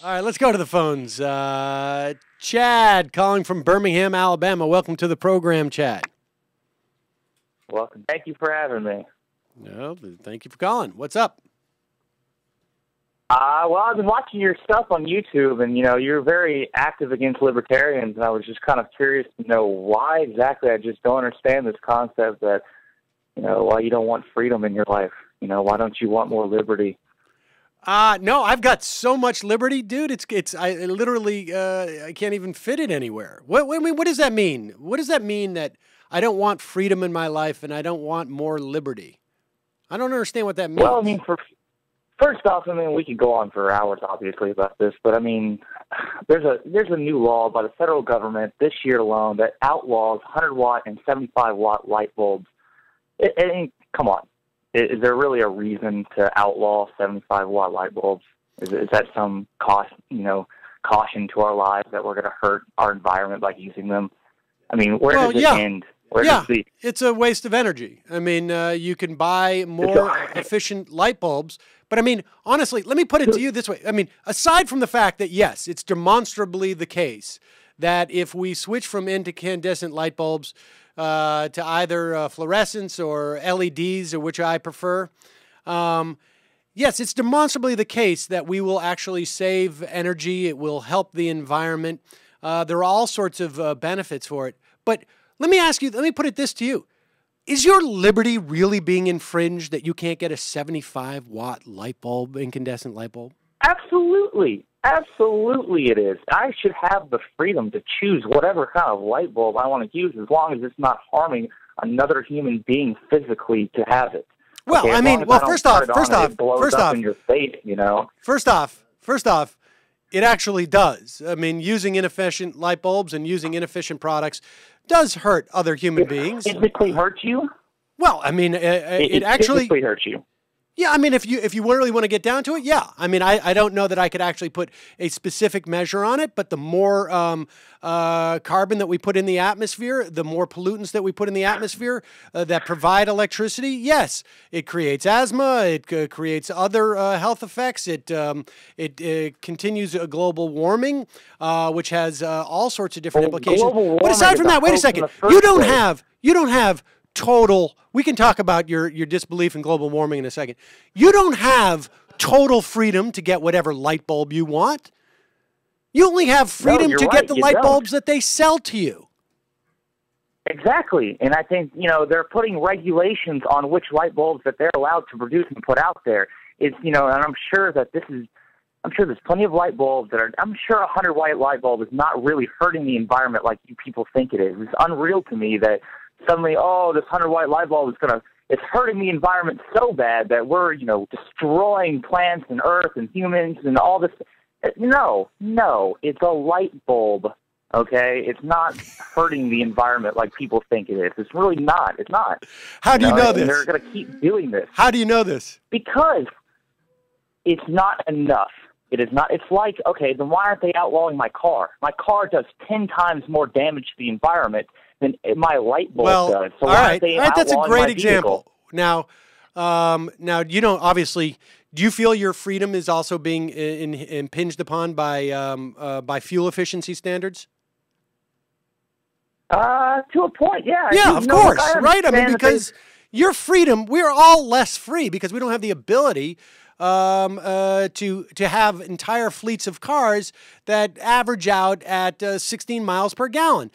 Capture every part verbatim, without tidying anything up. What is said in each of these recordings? All right, let's go to the phones. Uh, Chad calling from Birmingham, Alabama. Welcome to the program, Chad. Welcome. Thank you for having me. No, thank you for calling. What's up? Uh, well, I've been watching your stuff on YouTube, and, you know, you're very active against libertarians, and I was just kind of curious to know why exactly. I just don't understand this concept that, you know, why you don't want freedom in your life. You know, why don't you want more liberty? Uh, no, I've got so much liberty, dude. It's, it's, I literally, uh, I can't even fit it anywhere. What, I mean, what does that mean? What does that mean that I don't want freedom in my life and I don't want more liberty? I don't understand what that means. Well, I mean, for... First off, I mean, we could go on for hours, obviously, about this, but, I mean, there's a there's a new law by the federal government this year alone that outlaws one hundred watt and seventy-five watt light bulbs. It, it ain't, come on. Is there really a reason to outlaw seventy-five watt light bulbs? Is, is that some cost, you know, caution to our lives that we're going to hurt our environment by using them? I mean, where well, does it yeah. end? Where yeah, does it it's a waste of energy. I mean, uh, you can buy more efficient light bulbs. But, I mean, honestly, let me put it to you this way. I mean, aside from the fact that, yes, it's demonstrably the case that if we switch from incandescent light bulbs uh, to either uh, fluorescence or L E Ds, or which I prefer, um, yes, it's demonstrably the case that we will actually save energy. It will help the environment. Uh, there are all sorts of uh, benefits for it. But let me ask you, let me put it this to you. Is your liberty really being infringed that you can't get a seventy-five watt light bulb, incandescent light bulb? Absolutely. Absolutely it is. I should have the freedom to choose whatever kind of light bulb I want to use as long as it's not harming another human being physically to have it. Well, okay, I mean, well, I first off, first off, first off, in your face, you know? First off, first off, it actually does. I mean, using inefficient light bulbs and using inefficient products does hurt other human it beings. It physically hurts you? Well, I mean, it, it, it actually... It physically hurts you. Yeah, I mean, if you if you really want to get down to it, yeah. I mean, I, I don't know that I could actually put a specific measure on it, but the more um, uh, carbon that we put in the atmosphere, the more pollutants that we put in the atmosphere uh, that provide electricity, yes, it creates asthma, it uh, creates other uh, health effects, it um, it uh, continues a global warming, uh, which has uh, all sorts of different well, implications. But aside from that, wait a second, you don't place. have you don't have total, we can talk about your, your disbelief in global warming in a second. You don't have total freedom to get whatever light bulb you want. You only have freedom no, to right, get the light don't. bulbs that they sell to you. Exactly. And I think, you know, they're putting regulations on which light bulbs that they're allowed to produce and put out there. It's, you know, and I'm sure that this is, I'm sure there's plenty of light bulbs that are, I'm sure a one hundred watt light bulb is not really hurting the environment like you people think it is. It's unreal to me that suddenly, oh, this one hundred watt light bulb is going to, it's hurting the environment so bad that we're, you know, destroying plants and earth and humans and all this. No, no, it's a light bulb, okay? It's not hurting the environment like people think it is. It's really not. It's not. How do you know, you know this? They're going to keep doing this. How do you know this? Because it's not enough. It is not. It's like, okay, then why aren't they outlawing my car? My car does ten times more damage to the environment than my light bulb well, does. So all right, all right, that's a great example. Now, um, now you don't obviously. Do you feel your freedom is also being in, in, impinged upon by um, uh, by fuel efficiency standards? Uh, to a point, yeah. Yeah, of course, right? I mean, because your freedom, we're all less free because we don't have the ability Um, uh, to to have entire fleets of cars that average out at uh, sixteen miles per gallon.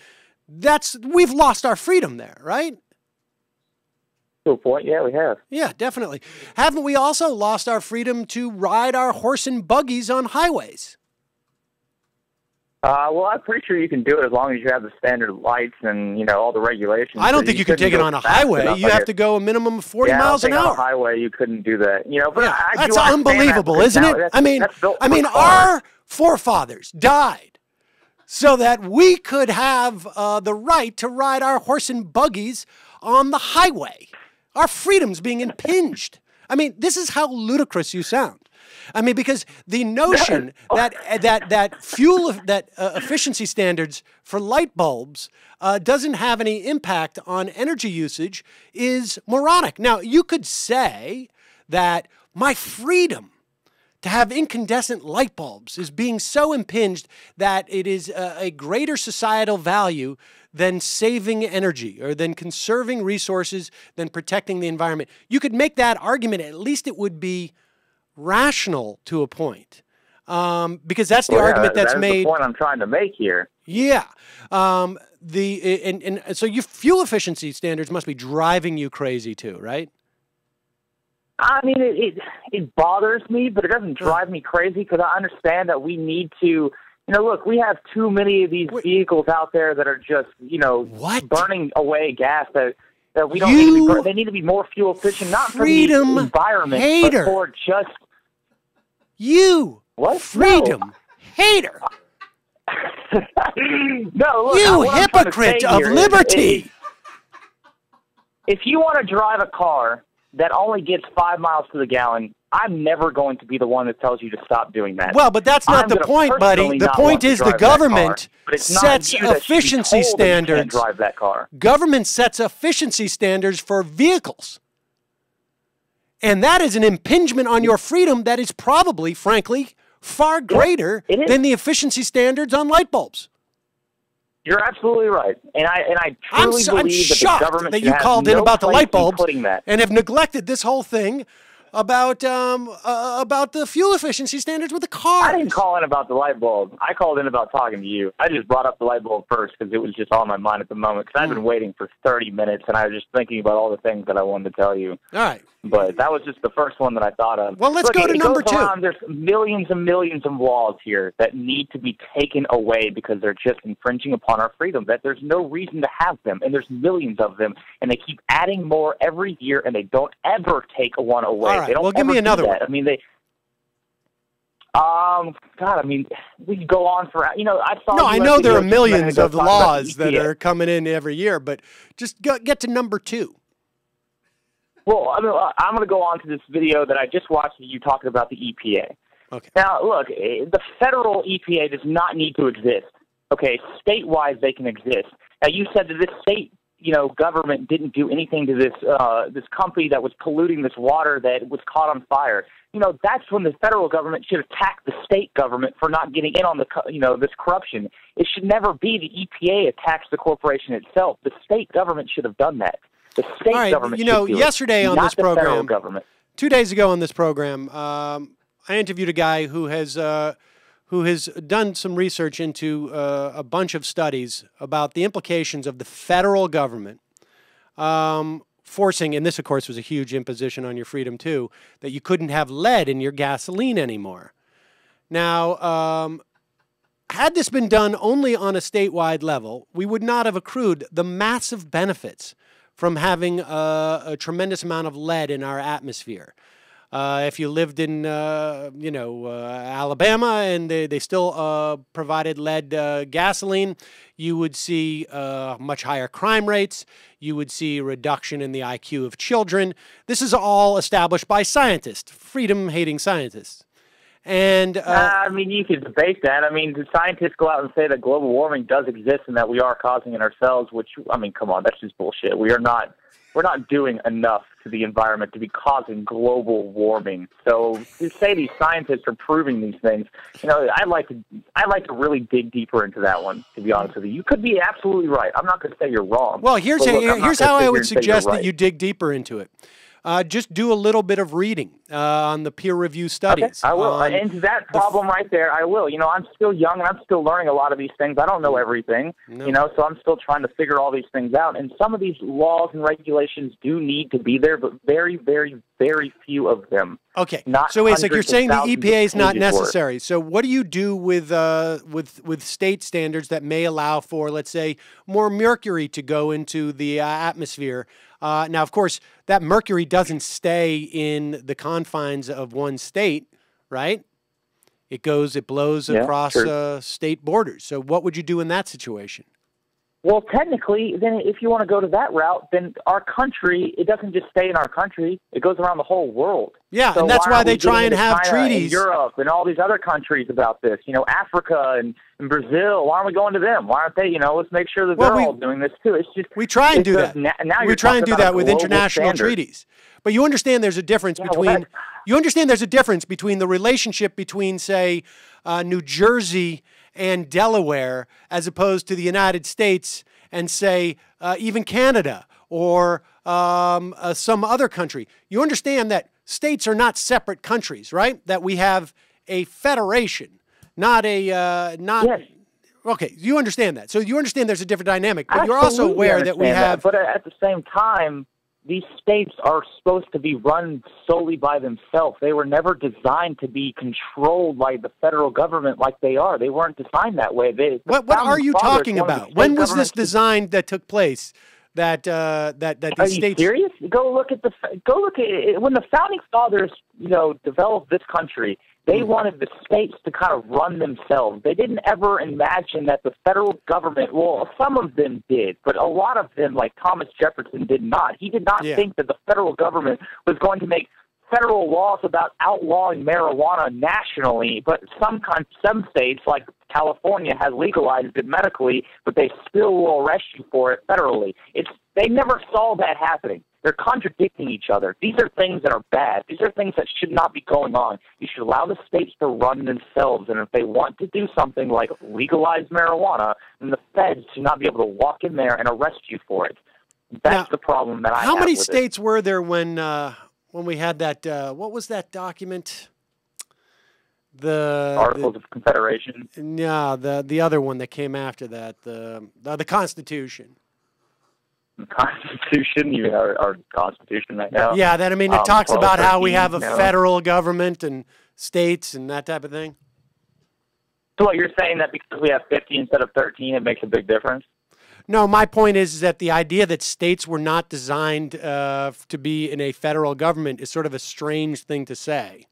That's we've lost our freedom there, right? To a point, yeah, we have. Yeah, definitely. Haven't we also lost our freedom to ride our horse and buggies on highways? Uh, well, I'm pretty sure you can do it as long as you have the standard lights and, you know, all the regulations. I don't think you, you can take it on a highway. You have to go a minimum of forty yeah, miles an hour. On a highway, you couldn't do that. You know, but yeah, I, that's I unbelievable, that isn't it? That's, I mean, I mean, our forefathers died so that we could have uh, the right to ride our horse and buggies on the highway. Our freedom's being impinged. I mean, this is how ludicrous you sound. I mean, because the notion that that that fuel that uh, efficiency standards for light bulbs uh, doesn't have any impact on energy usage is moronic. Now, you could say that my freedom to have incandescent light bulbs is being so impinged that it is a, a greater societal value than saving energy or than conserving resources, than protecting the environment. You could make that argument. At least it would be rational to a point, um, because that's the well, argument that's that made. That's the point I'm trying to make here. Yeah. Um, the and, and so your fuel efficiency standards must be driving you crazy too, right? I mean, it, it, it bothers me, but it doesn't drive me crazy because I understand that we need to, you know, look, we have too many of these Wait. vehicles out there that are just, you know, what? burning away gas that, that we don't you need to be burning. They need to be more fuel efficient, not for the environment, hater. but for just... You what? freedom no. hater. no, look, you hypocrite of liberty. If, if you want to drive a car that only gets five miles to the gallon, I'm never going to be the one that tells you to stop doing that. Well, but that's not I'm the point, buddy. The point is the government car, sets efficiency standards. Drive that car. Government sets efficiency standards for vehicles. And that is an impingement on your freedom that is probably, frankly, far greater yeah, than the efficiency standards on light bulbs. You're absolutely right, and I and I truly I'm, believe I'm that the government that you called no in about the light bulbs and have neglected this whole thing about um uh, about the fuel efficiency standards with the cars. I didn't call in about the light bulb. I called in about talking to you. I just brought up the light bulb first because it was just on my mind at the moment. Because mm. I've been waiting for thirty minutes, and I was just thinking about all the things that I wanted to tell you. All right, but that was just the first one that I thought of. Well, let's Look, go to number two. Around, there's millions and millions of laws here that need to be taken away because they're just infringing upon our freedom, that there's no reason to have them, and there's millions of them, and they keep adding more every year, and they don't ever take one away. All right, they don't well, give me another one. I mean, they... Um, God, I mean, we could go on for, you know, I saw... No, I know there are millions of laws that are coming in every year, but just go, get to number two. Well, I mean, I'm going to go on to this video that I just watched you talking about the E P A. Okay. Now, look, the federal E P A does not need to exist. Okay, state-wise they can exist. Now, you said that this state, you know, government didn't do anything to this uh, this company that was polluting this water that was caught on fire. You know, that's when the federal government should attack the state government for not getting in on the, you know, this corruption. It should never be the E P A attacks the corporation itself. The state government should have done that. The state All right, government you know, yesterday it, on this program, two days ago on this program, um, I interviewed a guy who has uh, who has done some research into uh, a bunch of studies about the implications of the federal government um, forcing, and this, of course, was a huge imposition on your freedom, too, that you couldn't have lead in your gasoline anymore. Now, um, had this been done only on a statewide level, we would not have accrued the massive benefits from having a, a tremendous amount of lead in our atmosphere. Uh, if you lived in, uh, you know, uh, Alabama and they, they still uh, provided lead uh, gasoline, you would see uh, much higher crime rates. You would see a reduction in the I Q of children. This is all established by scientists, freedom-hating scientists. And uh, uh, I mean, you could debate that. I mean, the scientists go out and say that global warming does exist and that we are causing it ourselves. Which, I mean, come on, that's just bullshit. We are not, we're not doing enough to the environment to be causing global warming. So to say these scientists are proving these things, you know, I'd like to, I'd like to really dig deeper into that one. To be honest with you, you could be absolutely right. I'm not going to say you're wrong. Well, here's look, a, here's how I would suggest right. that you dig deeper into it. Uh, just do a little bit of reading uh, on the peer review studies. Okay, I will. And to that problem right there, I will. You know, I'm still young and I'm still learning a lot of these things. I don't know everything, no. you know, so I'm still trying to figure all these things out. And some of these laws and regulations do need to be there, but very, very, very few of them. Okay. Not so wait, so you're saying the E P A is not necessary. So what do you do with, uh, with, with state standards that may allow for, let's say, more mercury to go into the uh, atmosphere? Uh, now, of course, that mercury doesn't stay in the confines of one state, right? It goes, it blows yeah, across uh, state borders. So what would you do in that situation? Well, technically, then if you want to go to that route, then our country, it doesn't just stay in our country. It goes around the whole world. Yeah, so and that's why, why they try and have China treaties. And Europe and all these other countries about this, you know, Africa and, and Brazil, why aren't we going to them? Why aren't they, you know, let's make sure that well, they're we, all doing this too. It's just We try and do that. Na- now we try and do that with international standard. treaties. But you understand there's a difference yeah, between well, you understand there's a difference between the relationship between, say, uh, New Jersey and Delaware, as opposed to the United States and, say, uh, even Canada or um, uh, some other country. You understand that states are not separate countries, right? That we have a federation, not a uh, not. Yes. Okay, you understand that. So you understand there's a different dynamic, but Absolutely you're also aware that we have. That, but at the same time, these states are supposed to be run solely by themselves. They were never designed to be controlled by the federal government like they are. They weren't designed that way. They, what, what are you talking about? When was this design that took place? That uh, that that these states. Are you serious? Go look at the go look at it. When the founding fathers, you know, developed this country, they wanted the states to kind of run themselves. They didn't ever imagine that the federal government, well, some of them did, but a lot of them, like Thomas Jefferson, did not. He did not yeah. think that the federal government was going to make federal laws about outlawing marijuana nationally, but some con- some states, like California, has legalized it medically, but they still will arrest you for it federally. It's they never saw that happening. They're contradicting each other. These are things that are bad. These are things that should not be going on. You should allow the states to run themselves, and if they want to do something like legalize marijuana, then the feds should not be able to walk in there and arrest you for it. That's now, the problem that I have with it. How many states were there when uh, when we had that, uh, what was that document? The Articles the, of Confederation. Yeah, the, the other one that came after that, the uh, the Constitution. Constitution, you know, our, our Constitution right now. Yeah, that I mean, it um, talks about how we have a no. federal government and states and that type of thing. So what, you're saying that because we have fifty instead of thirteen, it makes a big difference? No, my point is, is that the idea that states were not designed uh, to be in a federal government is sort of a strange thing to say.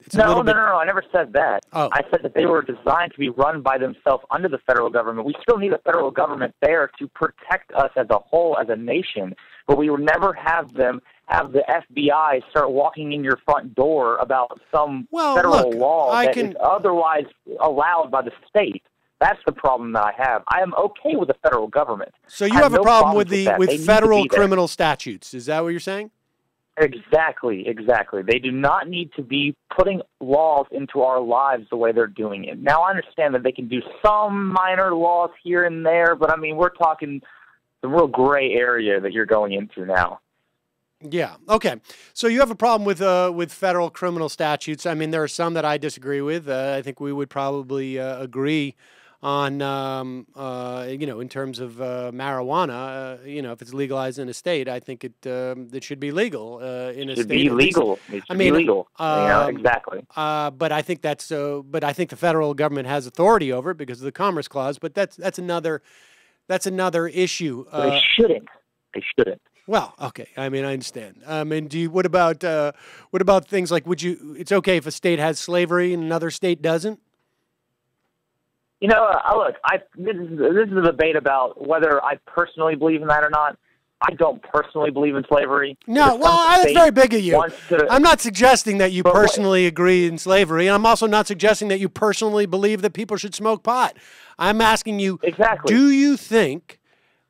It's no, no, bit... no, no, I never said that. Oh. I said that they were designed to be run by themselves under the federal government. We still need a federal government there to protect us as a whole, as a nation, but we will never have them have the F B I start walking in your front door about some well, federal look, law I that can... is otherwise allowed by the state. That's the problem that I have. I am okay with the federal government. So you have, have no a problem with the with, with federal criminal statutes. Is that what you're saying? Exactly, exactly. They do not need to be putting laws into our lives the way they're doing it. Now, I understand that they can do some minor laws here and there, but, I mean, we're talking the real gray area that you're going into now. Yeah, okay. So you have a problem with uh, with federal criminal statutes. I mean, there are some that I disagree with. Uh, I think we would probably uh, agree on, um, uh, you know, in terms of uh, marijuana, uh, you know, if it's legalized in a state, I think it um, it should be legal uh, in a should state. Be legal. It should I mean, be legal. Um, yeah, exactly. Uh, but I think that's so. Uh, but I think the federal government has authority over it because of the Commerce Clause. But that's that's another that's another issue. Uh, they shouldn't. They shouldn't. Well, okay. I mean, I understand. Um, and do you, what about uh, what about things like would you? It's okay if a state has slavery and another state doesn't. You know, uh, look, I, this, is, this is a debate about whether I personally believe in that or not. I don't personally believe in slavery. No, well, I, that's very big of you. To, I'm not suggesting that you personally what? agree in slavery, and I'm also not suggesting that you personally believe that people should smoke pot. I'm asking you, exactly. do you think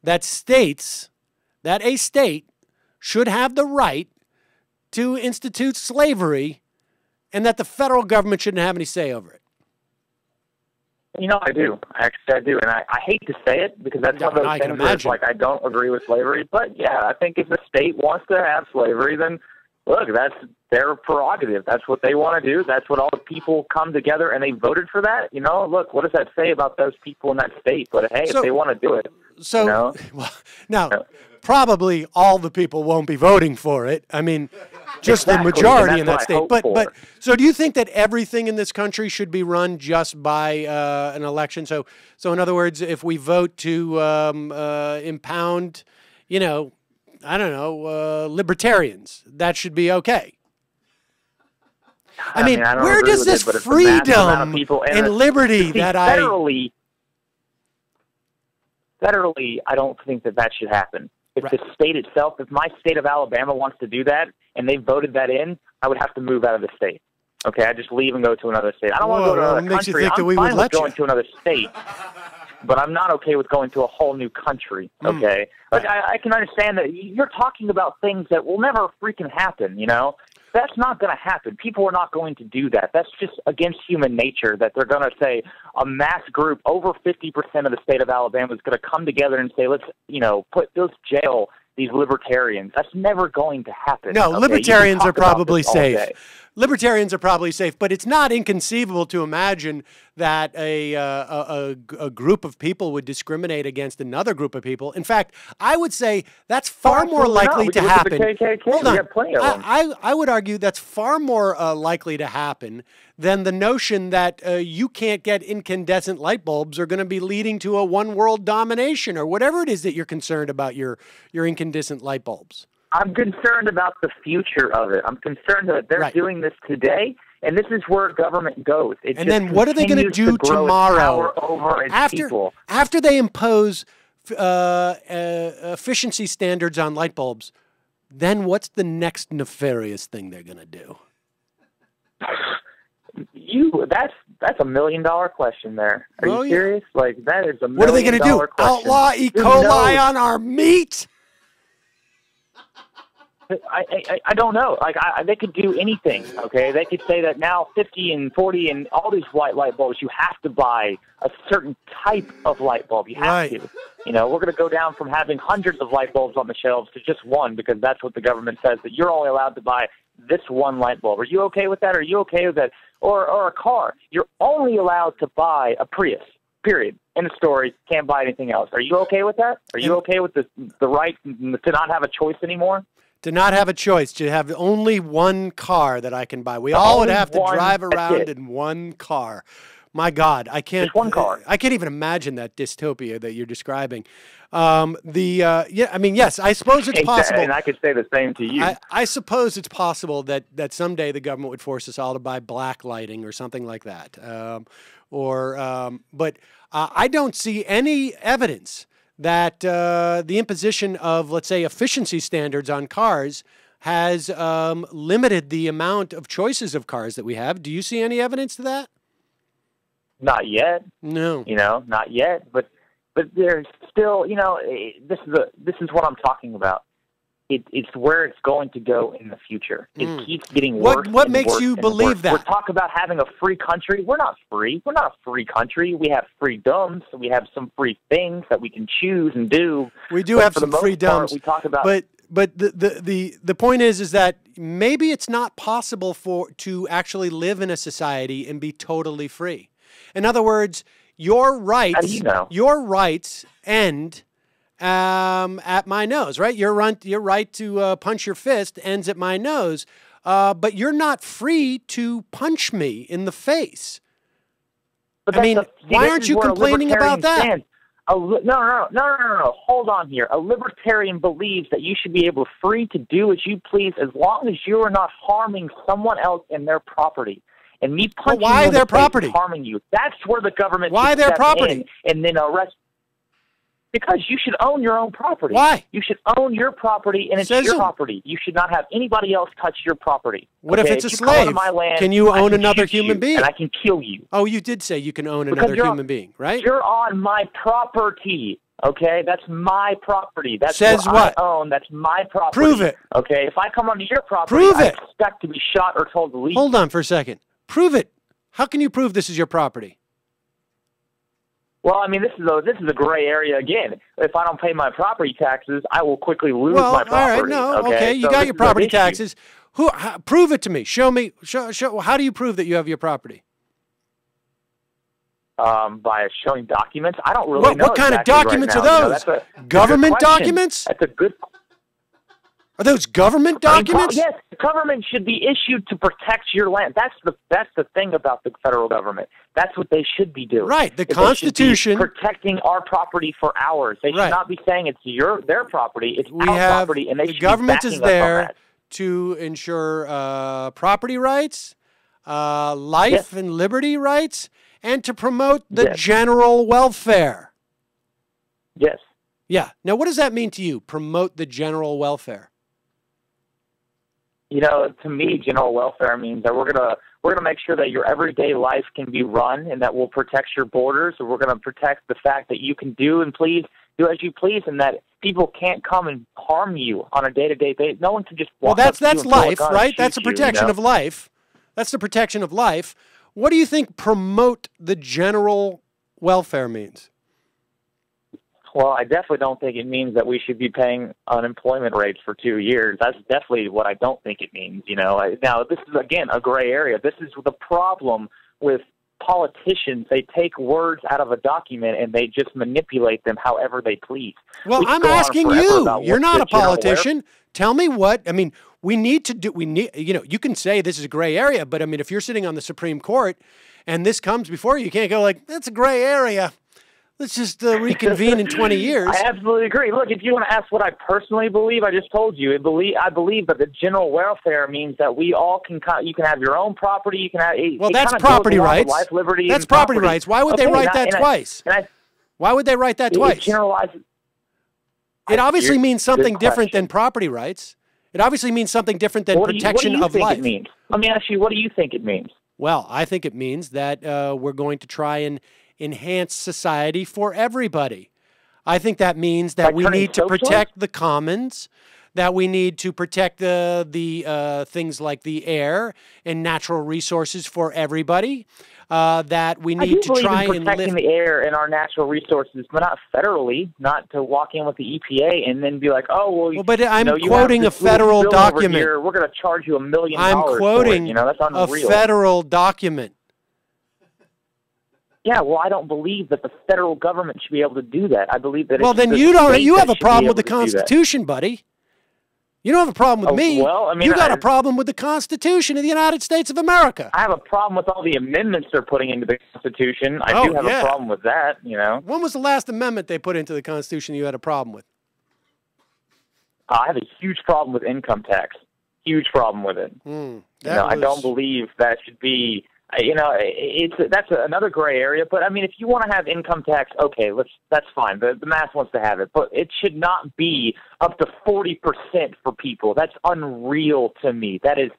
that states, that a state should have the right to institute slavery and that the federal government shouldn't have any say over it? You know, I do. Actually, I do. And I, I hate to say it because that's no, one of those things where it's like I don't agree with slavery. But, yeah, I think if the state wants to have slavery, then, look, that's their prerogative. That's what they want to do. That's what all the people come together and they voted for that. You know, look, what does that say about those people in that state? But, hey, so, if they want to do it, so, you know? Well, now, you know, probably all the people won't be voting for it. I mean, just exactly, the majority in that state. But, but so do you think that everything in this country should be run just by uh, an election? So, so in other words, if we vote to um, uh, impound, you know, I don't know, uh, libertarians, that should be okay. I, I mean, mean I where does this it, freedom and, and liberty that federally, I... federally, I don't think that that should happen. If right. the state itself, if my state of Alabama wants to do that and they voted that in, I would have to move out of the state. Okay, I just leave and go to another state. I don't Whoa, want to go to another country. Makes you think I'm that we fine would let with going you. to another state, but I'm not okay with going to a whole new country. Okay, mm. like I, I can understand that you're talking about things that will never freaking happen. You know, that's not going to happen. People are not going to do that. That's just against human nature. That they're going to say a mass group over fifty percent of the state of Alabama is going to come together and say, let's you know put those jail. These libertarians. That's never going to happen. No, okay? libertarians are probably safe. Libertarians are probably safe, but it's not inconceivable to imagine that a, uh, a, a group of people would discriminate against another group of people. In fact, I would say that's far oh, more likely to happen. Hold on. I, I, I would argue that's far more uh, likely to happen than the notion that uh, you can't get incandescent light bulbs are going to be leading to a one-world domination or whatever it is that you're concerned about your, your incandescent light bulbs. I'm concerned about the future of it. I'm concerned that they're right. doing this today, and this is where government goes. It and just then what are they going to do tomorrow over after, after they impose uh, uh, efficiency standards on light bulbs? Then what's the next nefarious thing they're going to do? You that's that's a million dollar question there. Are oh, you serious? Yeah. Like that is a million dollar question. What are they going to do? Outlaw E. coli on our meat? I, I I don't know. Like I, they could do anything. Okay, they could say that now fifty and forty and all these white light bulbs. You have to buy a certain type of light bulb. You have right. to. You know, we're going to go down from having hundreds of light bulbs on the shelves to just one because that's what the government says that you're only allowed to buy this one light bulb. Are you okay with that? Are you okay with that? Or or a car? You're only allowed to buy a Prius. Period. End of story. Can't buy anything else. Are you okay with that? Are you okay with the the right to not have a choice anymore? To not have a choice, to have only one car that I can buy. We all would have to drive around in one car. My God, I can't. Just one car. I can't even imagine that dystopia that you're describing. Um, the uh, yeah, I mean, yes, I suppose it's possible. And I could say the same to you. I, I suppose it's possible that that someday the government would force us all to buy black lighting or something like that. Um, or, um, but uh, I don't see any evidence that uh, the imposition of, let's say, efficiency standards on cars has um, limited the amount of choices of cars that we have. Do you see any evidence to that? Not yet. No. You know, not yet. But but there's still, you know, this is a, this is what I'm talking about. It, it's where it's going to go in the future. It mm. keeps getting worse. What, what and makes worse you believe worse. that? We're talking about having a free country. We're not free. We're not a free country. We have freedoms. So we have some free things that we can choose and do. We do but have some freedoms. Part, we talk about, but but the, the the the point is is that maybe it's not possible for to actually live in a society and be totally free. In other words, your rights, you know? your rights end. Um, at my nose, right? Your right, your right to uh, punch your fist ends at my nose, uh, but you're not free to punch me in the face. But I mean, a, see, why aren't you complaining about that? A, no, no, no, no, no, no. Hold on here. A libertarian believes that you should be able free to do as you please as long as you are not harming someone else and their property. And me punching well, why you their property? harming you. That's where the government why their property and then arrest. Because you should own your own property. Why? You should own your property, and it's Says your it. property. You should not have anybody else touch your property. What okay? if it's a if slave? My land, can you own can another human being? And I can kill you. Oh, you did say you can own because another human on, being, right? You're on my property, okay? That's my property. That's Says what, what I own. That's my property. Prove it. Okay, if I come onto your property, Prove I it. expect to be shot or told to leave. Hold on for a second. Prove it. How can you prove this is your property? Well, I mean, this is a this is a gray area again. If I don't pay my property taxes, I will quickly lose well, my property. Well, all right, no, okay, okay you so got your property taxes. Who? How, prove it to me. Show me. Show. Show. How do you prove that you have your property? Um, by showing documents. I don't really what, know. What kind exactly of documents right are those? You know, that's a, government that's documents? That's a good. Are those government documents? Yes, the government should be issued to protect your land. That's the that's the thing about the federal government. That's what they should be doing. Right, the Constitution protecting our property for ours. They should right. not be saying it's your their property. It's we our have, property, and they the should government be backing is there up on that. to ensure uh, property rights, uh, life yes. and liberty rights, and to promote the yes. general welfare. Yes. Yeah. Now, what does that mean to you, promote the general welfare? You know, to me, general welfare means that we're gonna we're gonna make sure that your everyday life can be run, and that we'll protect your borders. And we're gonna protect the fact that you can do and please do as you please, and that people can't come and harm you on a day-to-day basis. No one can just walk. Well, that's up to that's you life, right? That's a protection you, you know? of life. That's the protection of life. What do you think promote the general welfare means? Well, I definitely don't think it means that we should be paying unemployment rates for two years. That's definitely what I don't think it means. You know, I, now this is, again, a gray area. This is the problem with politicians. They take words out of a document and they just manipulate them however they please. Well, we I'm asking you. You're not a politician. Tell me what, I mean, we need to do, we need, you know, you can say this is a gray area, but I mean, if you're sitting on the Supreme Court and this comes before you, you can't go like, that's a gray area. Let's just uh, reconvene in twenty years. I absolutely agree. Look, if you want to ask what I personally believe, I just told you. I believe, I believe that the general welfare means that we all can – you can have your own property. You can have – Well, that's property rights. Life, liberty, that's property, property rights. Why would okay, they write that I, twice? I, I, Why would they write that it, twice? It, generalizes, it obviously means something different than property rights. It obviously means something different than what protection do you, what do you of think life. It means? Let me ask you, what do you think it means? Well, I think it means that uh, we're going to try and – enhance society for everybody. I think that means that we need to protect the commons, that we need to protect the the uh, things like the air and natural resources for everybody. Uh, that we need to try and protecting the air and our natural resources, but not federally. Not to walk in with the E P A and then be like, "Oh, well." well but I'm you know, quoting you a federal document. Here. We're going to charge you a million dollars. I'm quoting for it. You know, that's unreal. A federal document. Yeah, well, I don't believe that the federal government should be able to do that. I believe that. Well, it's then the you don't. You have a problem with the Constitution, buddy. You don't have a problem with oh, me. Well, I mean, you got I, a problem with the Constitution of the United States of America. I have a problem with all the amendments they're putting into the Constitution. I oh, do have yeah. a problem with that. You know. When was the last amendment they put into the Constitution you had a problem with? I have a huge problem with income tax. Huge problem with it. Mm, you know, was... I don't believe that should be. You know, it's that's another gray area. But I mean, if you want to have income tax, okay, let's that's fine. The, the mass wants to have it, but it should not be up to forty percent for people. That's unreal to me. That is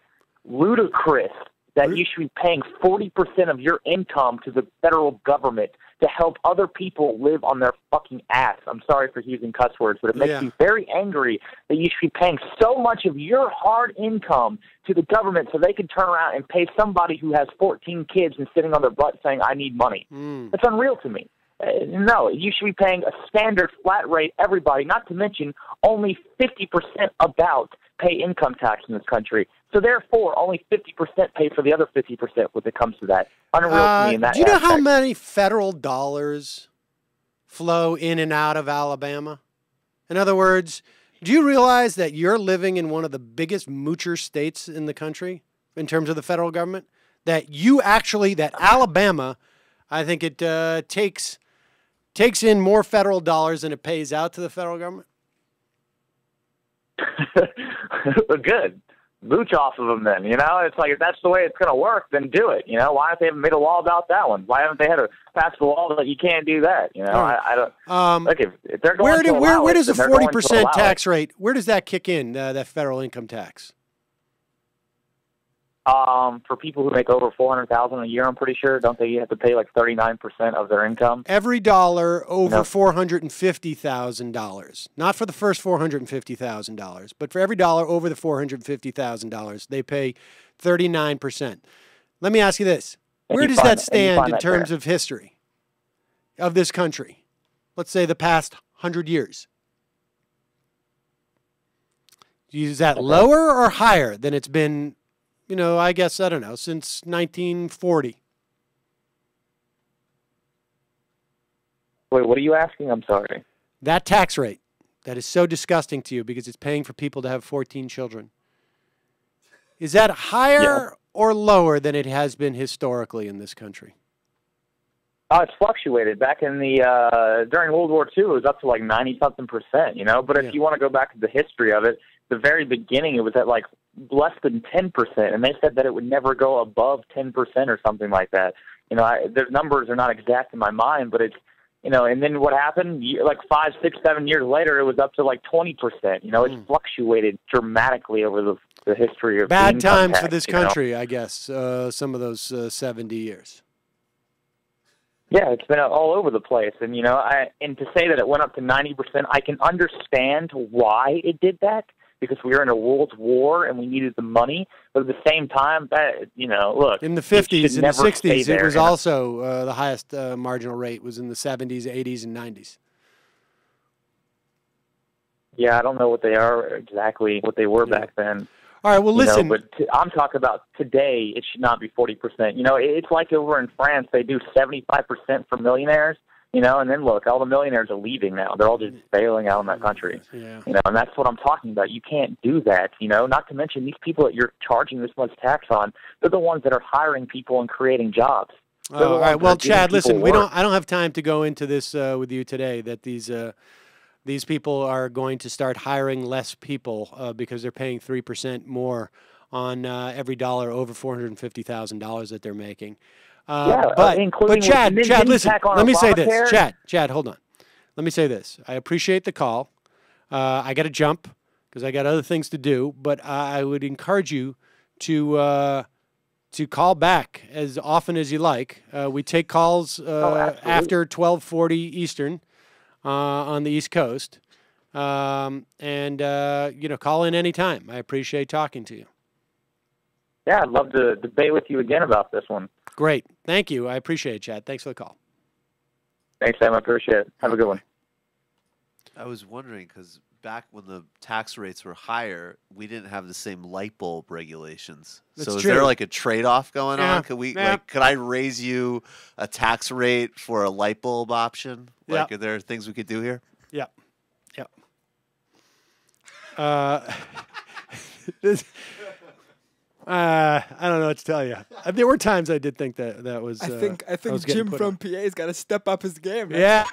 ludicrous. That you should be paying forty percent of your income to the federal government to help other people live on their fucking ass. I'm sorry for using cuss words, but it makes yeah. me very angry that you should be paying so much of your hard income to the government so they can turn around and pay somebody who has fourteen kids and sitting on their butt saying, I need money. Mm. That's unreal to me. Uh, no, you should be paying a standard flat rate, everybody, not to mention only fifty percent about pay income tax in this country. So therefore, only fifty percent pay for the other fifty percent when it comes to that. Unreal uh, to me in that Do you know aspect. How many federal dollars flow in and out of Alabama? In other words, do you realize that you're living in one of the biggest moocher states in the country in terms of the federal government? That you actually, that Alabama, I think it uh, takes... takes in more federal dollars than it pays out to the federal government? Good. Mooch off of them then, you know? It's like, if that's the way it's going to work, then do it, you know? Why haven't they made a law about that one? Why haven't they had to pass the law that you can't do that, you know? Right. I, I don't... Um, look, if, if they're going where do, to where, where does the forty percent tax rate, where does that kick in, uh, that federal income tax? Um, for people who make over four hundred thousand dollars a year, I'm pretty sure, don't they have to pay like thirty-nine percent of their income? Every dollar over no. four hundred fifty thousand dollars. Not for the first four hundred fifty thousand dollars, but for every dollar over the four hundred fifty thousand dollars, they pay thirty-nine percent. Let me ask you this. And Where you does find, that stand in that terms fair. of history of this country? Let's say the past one hundred years. Is that okay. lower or higher than it's been... You know, I guess, I don't know, since nineteen forty. Wait, what are you asking? I'm sorry. That tax rate that is so disgusting to you because it's paying for people to have fourteen children. Is that higher yeah. or lower than it has been historically in this country? Oh, it's fluctuated. Back in the, uh, during World War Two, it was up to like ninety something percent, you know? But if yeah. you want to go back to the history of it, the very beginning, it was at like less than ten percent, and they said that it would never go above ten percent or something like that. You know, I, the numbers are not exact in my mind, but it's, You know, and then what happened? Like five, six, seven years later, it was up to like twenty percent. You know, it's mm. fluctuated dramatically over the the history of bad times contact, for this country. Know? I guess uh, some of those uh, seventy years. Yeah, it's been all over the place, and you know, I and to say that it went up to ninety percent, I can understand why it did that because we were in a world war and we needed the money. But at the same time, that you know, look in the fifties, in the sixties, it was also uh, the highest uh, marginal rate was in the seventies, eighties, and nineties. Yeah, I don't know what they are exactly, what they were yeah. back then. All right, well, listen. You know, but t I'm talking about today. It should not be forty percent. You know, it's like over in France, they do seventy-five percent for millionaires. You know, and then look, all the millionaires are leaving now. They're all just bailing out in that country. Yeah. You know, and that's what I'm talking about. You can't do that, you know, not to mention these people that you're charging this much tax on, they're the ones that are hiring people and creating jobs. Oh, all right. Well, Chad, listen, we don't, I don't have time to go into this uh, with you today that these uh, these people are going to start hiring less people uh, because they're paying three percent more on uh, every dollar over four hundred fifty thousand dollars that they're making. Uh, yeah, but, uh, but Chad, Chad, listen, let me say this. Chad, Chad, hold on. Let me say this. I appreciate the call. Uh, I got to jump because I got other things to do, but I would encourage you to uh, to call back as often as you like. Uh, we take calls uh, oh, after twelve forty Eastern uh, on the East Coast. Um, and, uh, you know, call in anytime. I appreciate talking to you. Yeah, I'd love to debate with you again about this one. Great. Thank you. I appreciate it, Chad. Thanks for the call. Thanks, Sam. I appreciate it. Have a good one. I was wondering, because back when the tax rates were higher, we didn't have the same light bulb regulations. That's so is true. There like a trade-off going yeah. on? Could, we, yeah. like, could I raise you a tax rate for a light bulb option? Like, yeah. Are there things we could do here? Yeah. Yeah. Uh, this... Uh, I don't know what to tell you. There were times I did think that that was. I think uh, I think Jim from P A's got to step up his game. Right? Yeah.